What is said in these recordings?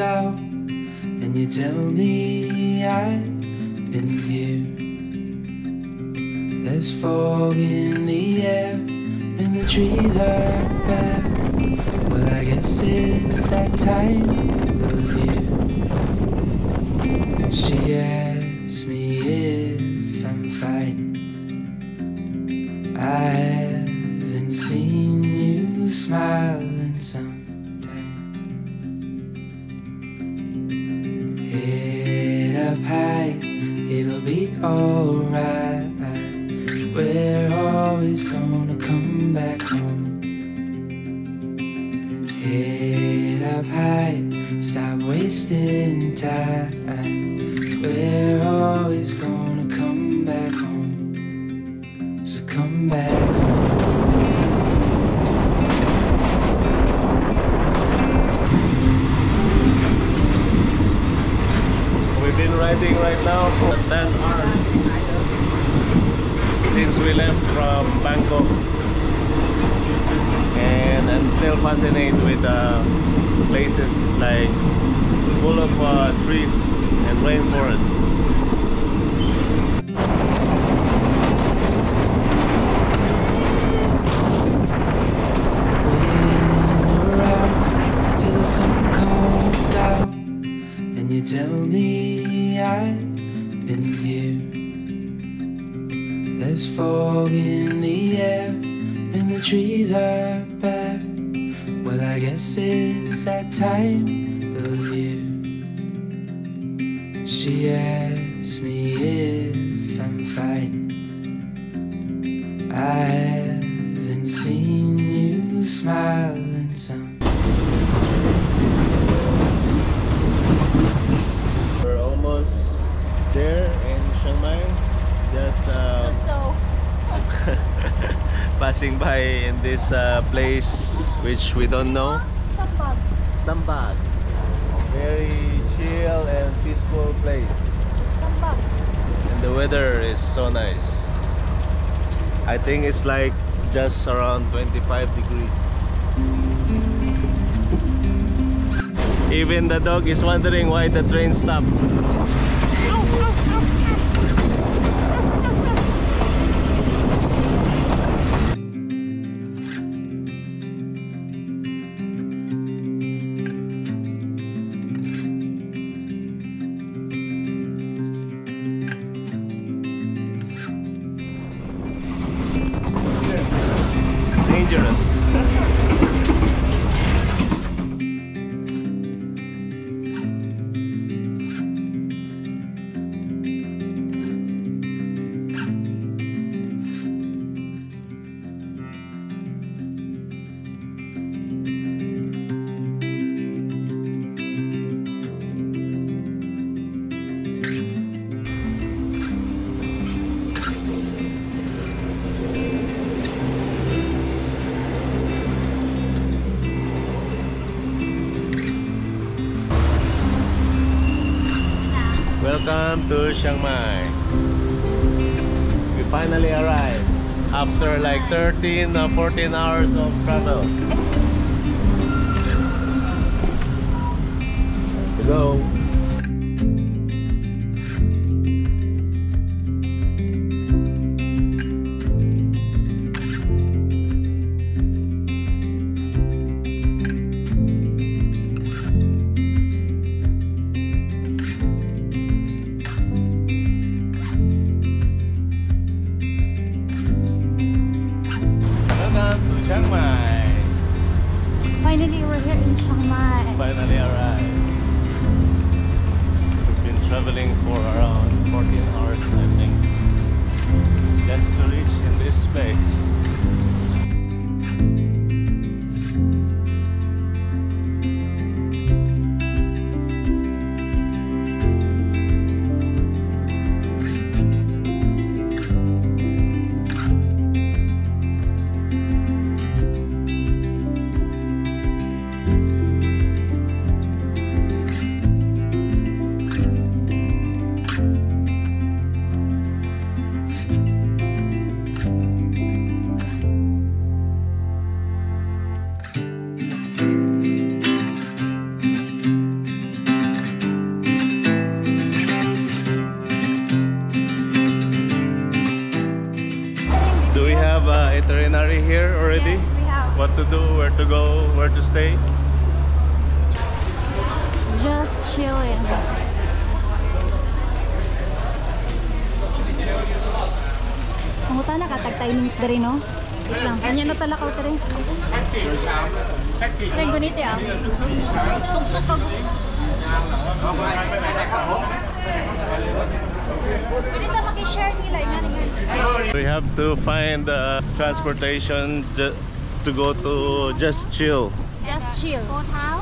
this out, and you tell me I've been here. There's fog in the air, and the trees are bare. Well, I guess it's that time of year. She asked me if I'm fine. I haven't seen you smiling some. High, it'll be alright. We're always gonna come back home. Head up high, stop wasting time. We're always gonna come back home. So come back home. Been riding right now for 10 hours since we left from Bangkok, and I'm still fascinated with places like full of trees and rainforests. Waiting around till the sun comes out, and you tell me I've been here. There's fog in the air, and the trees are bare. Well, I guess it's that time of year. She asked me if I'm fine. I haven't seen you smiling some. There in Chiang Mai, just passing by in this place which we don't know. Sambag. Very chill and peaceful place. Sambag. And the weather is so nice. I think it's like just around 25 degrees. Even the dog is wondering why the train stopped. Dangerous. Welcome to Chiang Mai. We finally arrived after like 13 or 14 hours of travel. Let's go. Chiang Mai. Finally, we're here in Chiang Mai. Finally arrived. We've been traveling for around 14 hours, I think, just to reach in this space. itinerary here already? Yes, we have. What to do, where to go, where to stay? Just chilling. Ang huta nakatagtay ni Mr. Rino. Wait lang, kanya na talakaw ka rin. Ang guniti ah. Tuk-tuk ka. We have to find transportation to go to Just Chill. Just Chill. Hotel?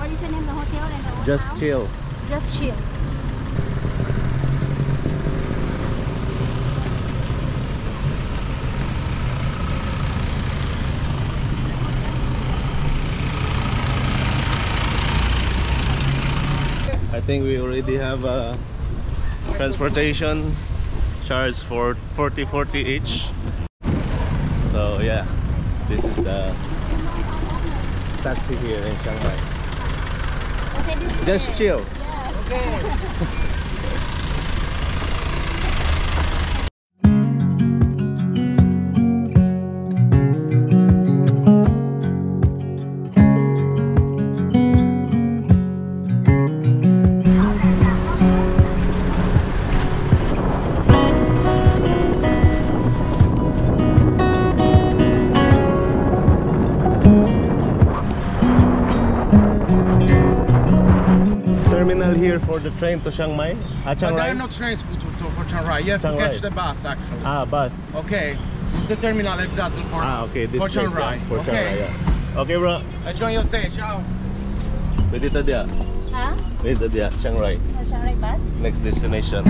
What is your name? The hotel and the hotel? Just Chill. Just Chill. I think we already have a transportation charge for 40 each. So yeah, this is the taxi here in Chiang Mai. Okay, Just Chill. Yeah. Okay. For the train to Chiang Mai? Chiang Rai? But there are no trains for Chiang Rai. You have to catch the bus actually. Ah, bus. Okay. It's the terminal exactly for Chiang Rai. Okay. Okay, bro. Enjoy your stay. Ciao. Wait a minute. Huh? Wait a minute. Chiang Rai. Chiang Rai bus. Next destination.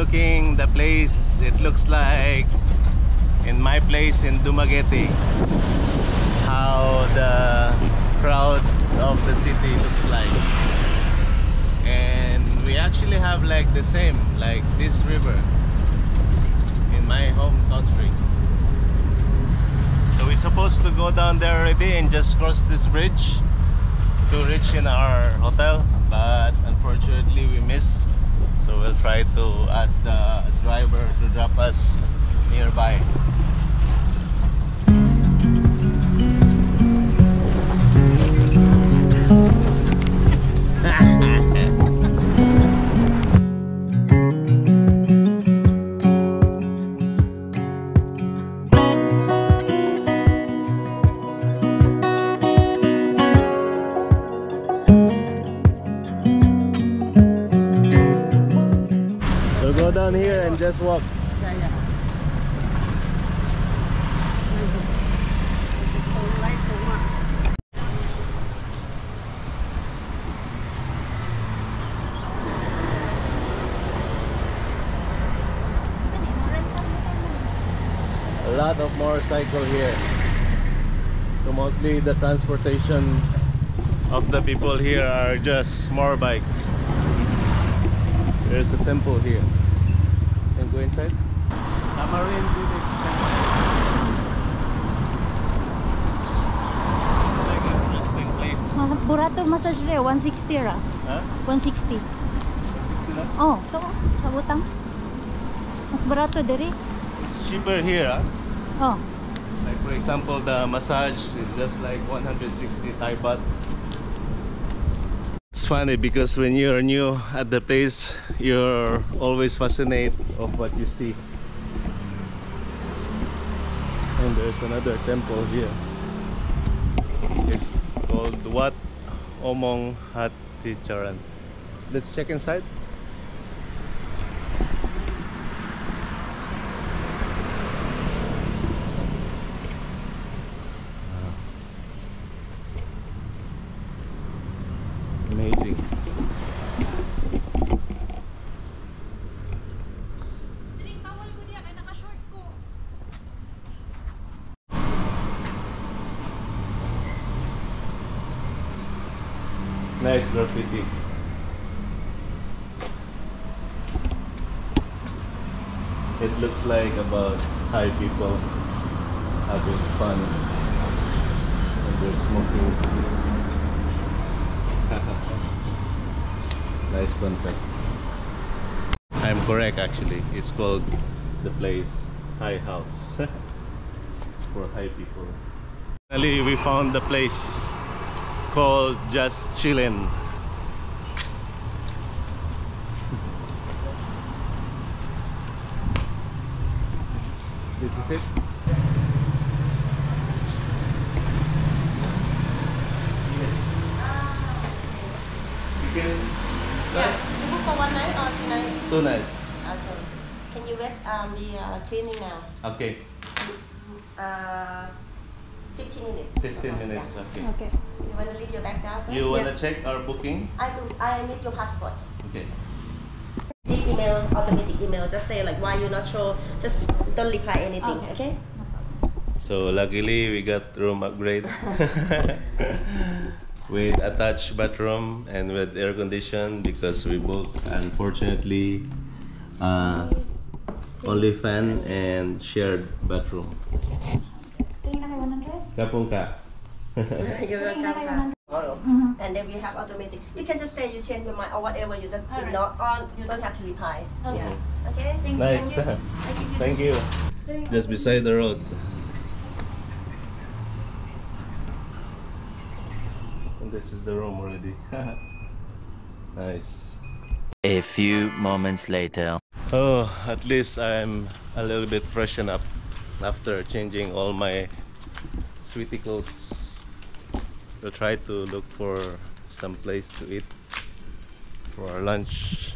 Looking the place, it looks like in my place in Dumaguete, how the crowd of the city looks like, and we actually have like the same, like this river in my home country. So we're supposed to go down there already and just cross this bridge to reach in our hotel, but unfortunately we missed. So we'll try to ask the driver to drop us nearby. Down here and just walk. Yeah, yeah. A lot of motorcycle here. So mostly the transportation of the people here are just more bike. There's a temple here. Go inside. Tamarindu. It's like an interesting place. Burato massage there, 160 ra. Huh? 160. 160 ra? Oh, so sabutang. Mas burato dere. It's cheaper here, huh? Oh. Like for example, the massage is just like 160 Thai baht. It's funny because when you're new at the place, you're always fascinated of what you see. And there's another temple here. It's called Wat Omong Hat Chicharan. Let's check inside. is not with you. It looks like about 5 people having fun and they're smoking. Nice concept. I'm correct actually. It's called the place High House for high people. Finally, we found the place called Just Chillin'. This is it. Yes. You can start. Yeah, you book for one night or 2 nights? 2 nights. Okay. Can you wait the cleaning now? Okay. 15 minutes. 15 minutes, yeah. Okay. Okay. You want to leave your bag down first? You want to check our booking? I need your passport. Okay. Email, automatic email, just say like why you're not sure, just don't reply anything, okay? Okay? No problem. So luckily we got room upgrade with attached bathroom and with air condition because we booked unfortunately only fan and shared bathroom. Kapungka. You're welcome. And then we have automatic. You can just say you change your mind or whatever. You just ignore on. You don't have to reply. Okay. Yeah. Okay. Thank nice. You. Thank you. Thank you. Just beside the road. And this is the room already. Nice. A few moments later. Oh, at least I'm a little bit freshened up after changing all my sweaty clothes. We'll try to look for some place to eat for our lunch.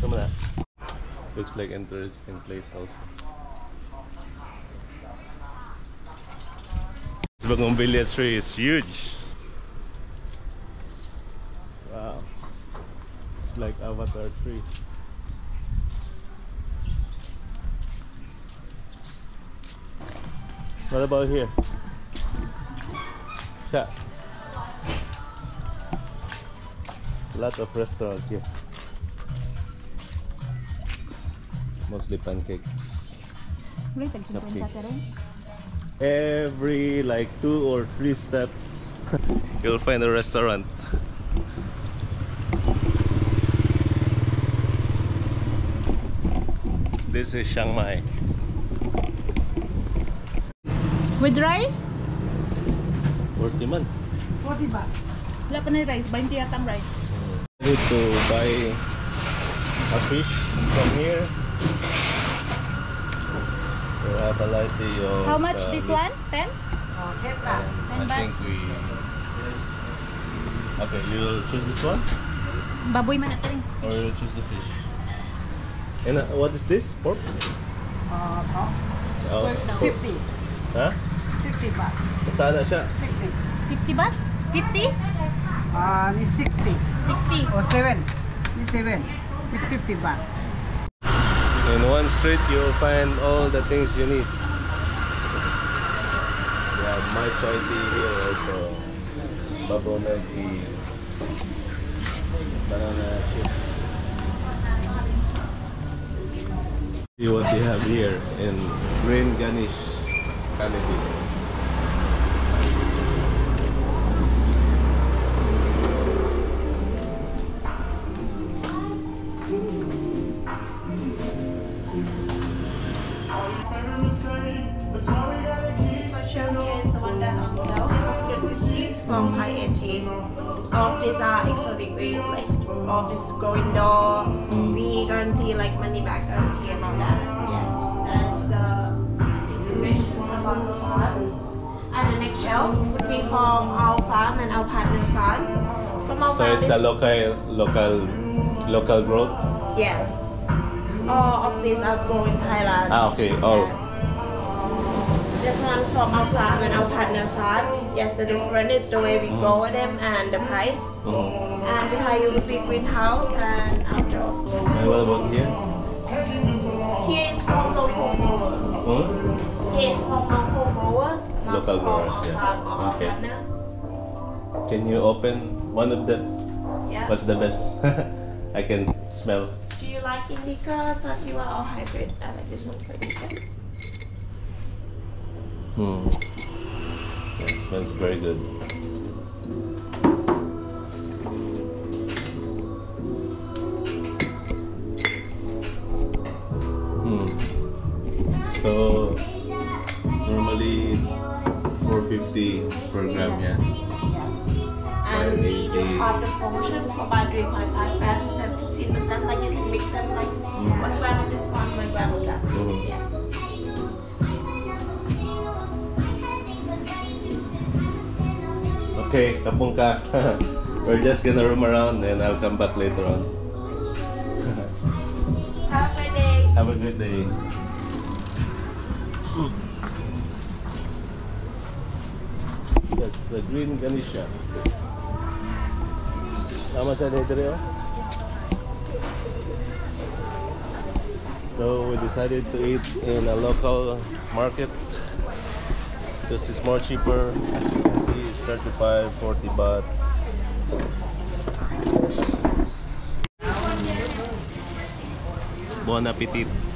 Come on. Looks like an interesting place also. This bougainvillea tree is huge. Wow. It's like Avatar tree. What about here? Yeah. There's a lot of restaurants here. Mostly pancakes. Cupcakes. Every like 2 or 3 steps, you'll find a restaurant. This is Chiang Mai. With rice? 40 man. 40 baht. Wala pa na rice, 20 atang rice. Good to buy a fish from here. We have a variety of... How much this one? 10? 10 baht. 10 baht. I think we... Okay, you'll choose this one? Baboy man natin. Or you'll choose the fish. And what is this? Pork? Pork. Oh, 50. Huh? 50 baht. Saan na siya? 60. 50 baht? 50? Ni 60. 60? Or 7. Ni 7. 50 baht. In one street, you'll find all the things you need. We have my chai tea here also. Bubble milk tea. Banana chips. See what they have here in Green Ganesha. Canopy. Here is the one that on sale, 150 from High 80. All of these are exotic weed, like all of this growing door. We guarantee like money back guarantee and all that. Yes, that's the information. And the next shelf would be from our farm and our partner farm. From our so farm it's a local growth? Yes. All of these are grown in Thailand. Ah, okay. Oh. Yeah. This one from our farm and our partner farm. Yes, the difference is the way we grow them and the price. And behind you would be greenhouse and outdoor. And what about here? Here is from local growers. It's from local growers, not from our farm or our partner. Can you open one of them? Yeah. What's the best? I can smell. Do you like indica, sativa, or hybrid? I like this one for indica. That smells very good. So normally 450 per gram, yeah. Yes. And we do have the promotion for by 3.5 grams, 15%. Like you can mix them like 1 gram of this one, 1 gram of that. Yes. Okay, Kapungka. We're just gonna roam around and I'll come back later on. Have a good day. Have a good day. Good. That's the Green Ganesha. So we decided to eat in a local market because it's more cheaper. As you can see, it's 35, 40 baht. Bon appetit.